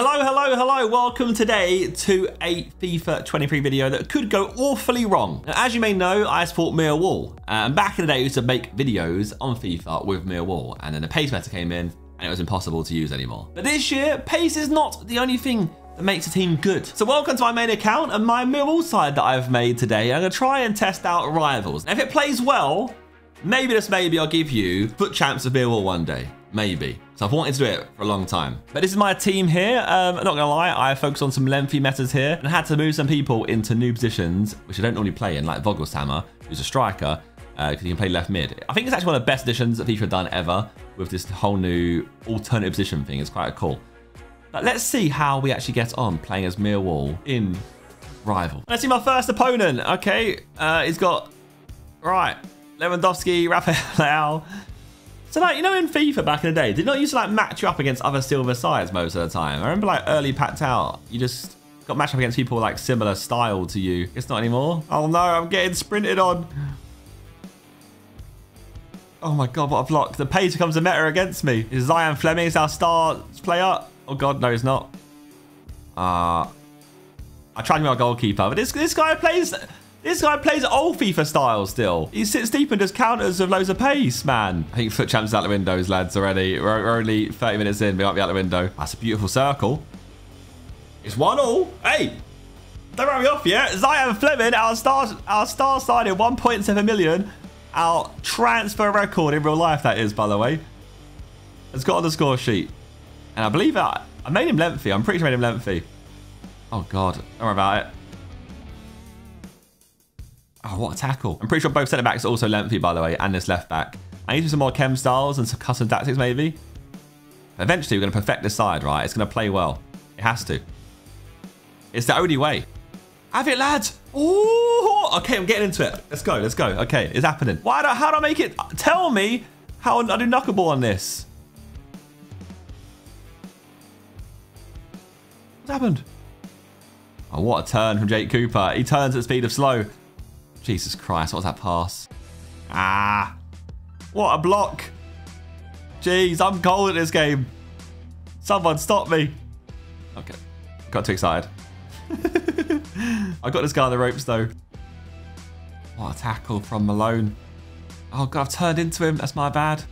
Hello, welcome today to a FIFA 23 video that could go awfully wrong. Now, as you may know, I support Millwall, and back in the day I used to make videos on FIFA with Millwall, and then the pace meta came in and it was impossible to use anymore. But this year, pace is not the only thing that makes a team good. So welcome to my main account and my Millwall side that I've made today. I'm gonna try and test out rivals. Now, if it plays well, maybe just maybe I'll give you foot champs of Millwall one day. Maybe. So I've wanted to do it for a long time. But this is my team here. I'm not gonna lie, I focused on some lengthy metas here and had to move some people into new positions, which I don't normally play in, like Vogelshammer, who's a striker, because he can play left mid. I think it's actually one of the best additions that FIFA have done ever with this whole new alternative position thing. It's quite cool. But let's see how we actually get on playing as Millwall in rival. Let's see my first opponent. Okay, he's got, right, Lewandowski, Raphael. So, like, you know, in FIFA back in the day, did not used to, like, match you up against other silver sides most of the time. I remember, like, early packed out, you just got matched up against people, like, similar style to you. It's not anymore. Oh, no, I'm getting sprinted on. Oh, my God, what a block. The pace becomes a meta against me. Is Zian Flemming, is our star player? Oh, God, no, he's not. I tried to be our goalkeeper, but this guy plays old FIFA style still. He sits deep and does counters with loads of pace, man. I think foot champs out the windows, lads, already. We're only 30 minutes in. We might be out the window. That's a beautiful circle. It's 1-1. Hey, don't run me off yet. Zian Flemming, our star side in 1.7 million. Our transfer record in real life, that is, by the way. It's got on the score sheet. And I believe that I made him lengthy. I'm pretty sure I made him lengthy. Oh, God. Don't worry about it. Oh, what a tackle. I'm pretty sure both centre-backs are also lengthy, by the way, and this left-back. I need to do some more chem styles and some custom tactics, maybe. But eventually, we're going to perfect this side, right? It's going to play well. It has to. It's the only way. Have it, lads. Ooh. Okay, I'm getting into it. Let's go, let's go. Okay, it's happening. How do I make it? Tell me how I do knuckleball on this. What's happened? Oh, what a turn from Jake Cooper. He turns at the speed of slow. Jesus Christ, what was that pass? Ah, what a block. Jeez, I'm cold at this game. Someone stop me. Okay, got too excited. I got this guy on the ropes though. What a tackle from Malone. Oh God, I've turned into him, that's my bad.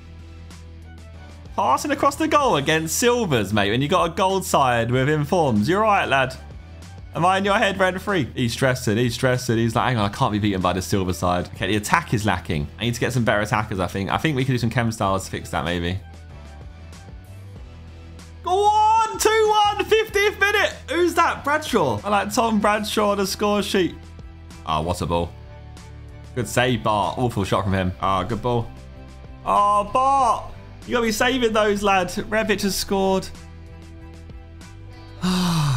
Passing across the goal against silvers, mate, and you got a gold side with informs. You're right, lad. Am I in your head, Red Free? He's stressing, he's stressing. He's like, hang on, I can't be beaten by the silver side. Okay, the attack is lacking. I need to get some better attackers, I think. I think we could do some chem styles to fix that, maybe. Go on, 2-1, 50th minute. Who's that? Bradshaw. I like Tom Bradshaw on the score sheet. Oh, what a ball. Good save, Bart. Awful shot from him. Oh, good ball. Oh, Bart. You got to be saving those, lad. Revich has scored.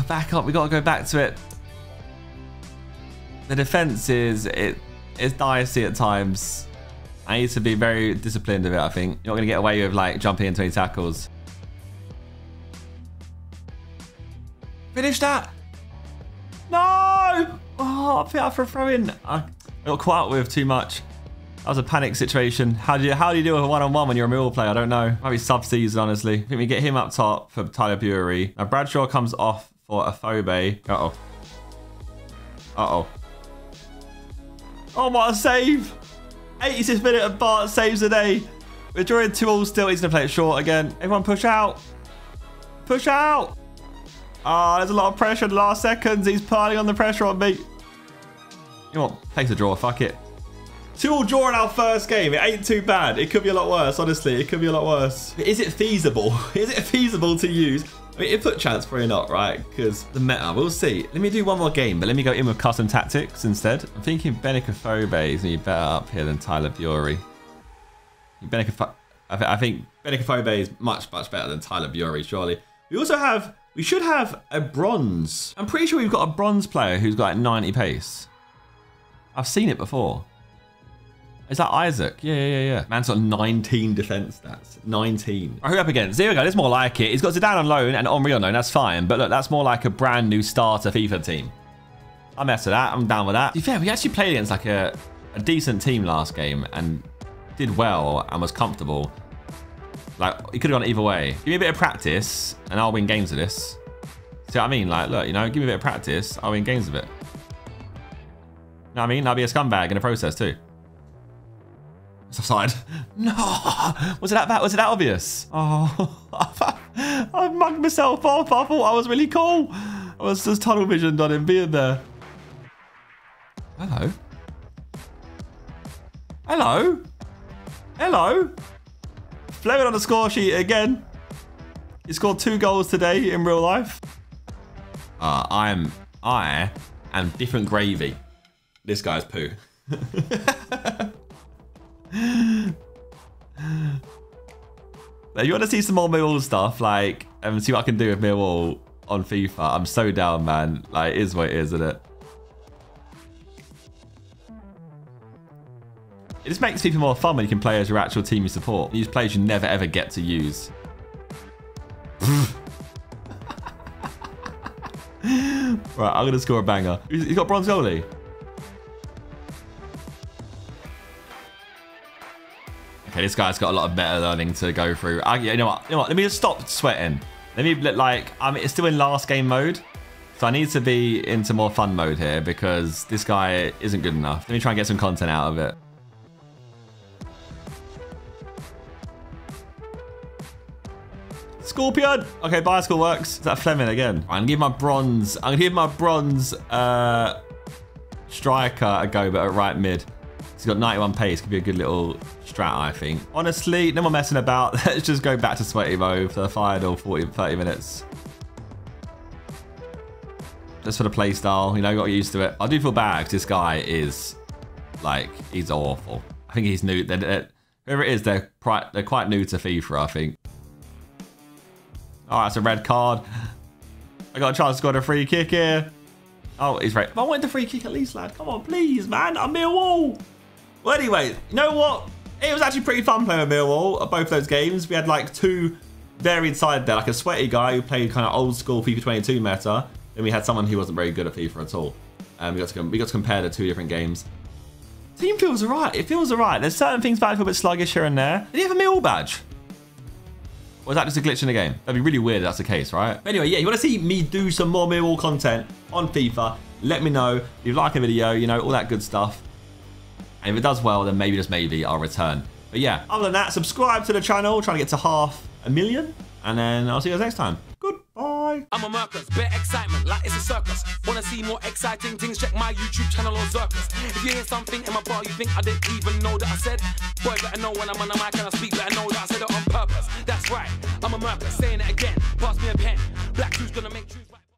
Back up, we got to go back to it. The defense is it's dicey at times. I need to be very disciplined of it, I think. You're not going to get away with like jumping into any tackles. Finish that. No! Oh, I feel out for a throw-in. I got caught up with too much. That was a panic situation. How do you deal with a one-on-one when you're a Millwall player? I don't know. Might be sub-season, honestly. I think we get him up top for Tyler Biori. Now Bradshaw comes off for Afobe. Uh-oh. Uh-oh. Oh, what a save! 86th minute of Bart saves the day. We're drawing 2-2 still. He's going to play it short again. Everyone push out. Push out! Ah, there's a lot of pressure in the last seconds. He's piling on the pressure on me. You know what? Takes a draw. Fuck it. 2-2 draw in our first game. It ain't too bad. It could be a lot worse, honestly. It could be a lot worse. But is it feasible? Is it feasible to use? I mean, input chance, probably not, right? Because the meta, we'll see. Let me do one more game, but let me go in with custom tactics instead. I'm thinking Benik Afobe is going to be better up here than Tyler Biori. I think Benik Afobe is much, much better than Tyler Biori, surely. We also have, we should have a bronze. I'm pretty sure we've got a bronze player who's got like 90 pace. I've seen it before. Is that Isaac? Yeah. Man's got 19 defense stats. 19. Right, who up against? Here we go. This is more like it. He's got Zidane on loan and Henry on loan. That's fine. But look, that's more like a brand new starter FIFA team. I mess with that. I'm down with that. To be fair, we actually played against like a decent team last game and did well and was comfortable. Like, it could have gone either way. Give me a bit of practice and I'll win games with this. See what I mean? Like, look, you know, give me a bit of practice, I'll win games with it. You know what I mean? I'll be a scumbag in the process too. It's offside. No! Was it that obvious? Oh, I mugged myself off. I thought I was really cool. I was just tunnel visioned on him being there. Hello? Hello? Hello? Fleming on the score sheet again. He scored 2 goals today in real life. I am different gravy. This guy's poo. Now, you want to see some more Millwall stuff, like, and see what I can do with Millwall on FIFA? I'm so down, man. Like, it is what it is, isn't it? It just makes FIFA more fun when you can play as your actual team you support. You use players you never ever get to use. Right, I'm gonna score a banger. He's got bronze goalie. Okay, this guy's got a lot of meta learning to go through. You know what? Let me just stop sweating. Let me, like, I mean, it's still in last game mode, so I need to be into more fun mode here because this guy isn't good enough. Let me try and get some content out of it. Scorpion! Okay, bicycle works. Is that Flemming again? I'm gonna give my bronze. I'm gonna give my bronze striker a go, but at right mid. He's got 91 pace. Could be a good little strat, I think. Honestly, no more messing about. Let's just go back to sweaty mode for the final 30 minutes. Just for the play style, you know, got used to it. I do feel bad because this guy is, like, he's awful. I think he's new. Whoever it is, they're quite new to FIFA, I think. All right, that's a red card. I got a chance to score a free kick here. Oh, he's right. If I wanted the free kick at least, lad. Come on, please, man. I'm Millwall. Well, anyway, you know what? It was actually pretty fun playing with Millwall at both those games. We had like 2 varied sides there, like a sweaty guy who played kind of old school FIFA 22 meta. Then we had someone who wasn't very good at FIFA at all. And we got to compare the 2 different games. Team feels all right. It feels all right. There's certain things that feel a bit sluggish here and there. Did he have a Millwall badge? Or is that just a glitch in the game? That'd be really weird if that's the case, right? But anyway, yeah, you want to see me do some more Millwall content on FIFA, let me know. If you like the video, you know, all that good stuff. And if it does well, then maybe, just maybe, I'll return. But yeah, other than that, subscribe to the channel, trying to get to 500,000. And then I'll see you guys next time. Goodbye. I'm a Mercus, bare excitement, like it's a circus. Want to see more exciting things? Check my YouTube channel or Zirkus. If you hear something in my bar you think I didn't even know that I said, boy, better know when I'm on the mic and I speak, better know that I said it on purpose. That's right, I'm a Mercus, saying it again. Pass me a pen, black crew's gonna make truth.